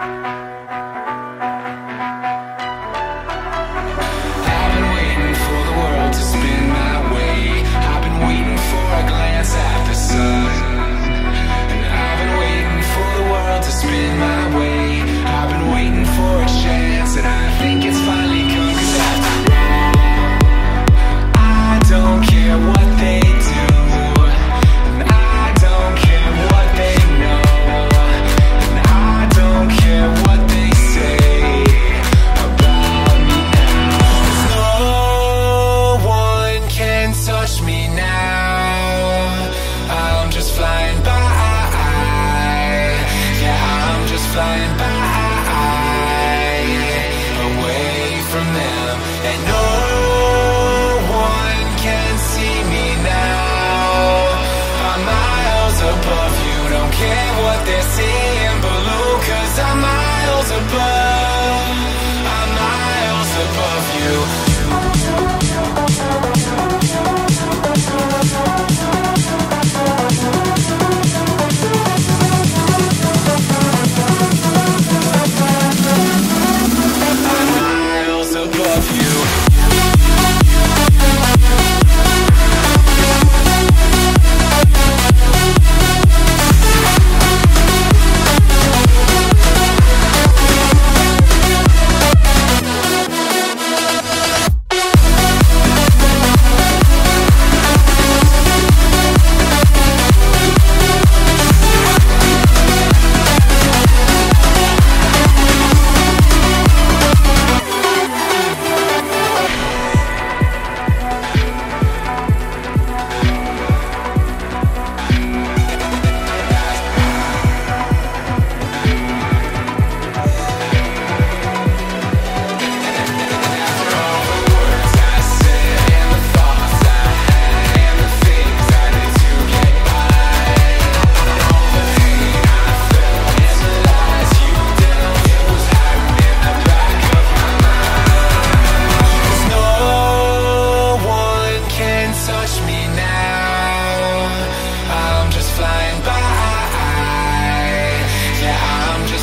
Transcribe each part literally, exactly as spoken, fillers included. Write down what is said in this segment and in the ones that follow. Flying by, away from them, and no one can see me now. I'm miles above you, don't care what they're seeing below, 'cause I'm miles above, I'm miles above you.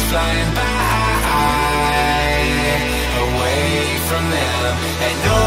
Flying by, away from them, and no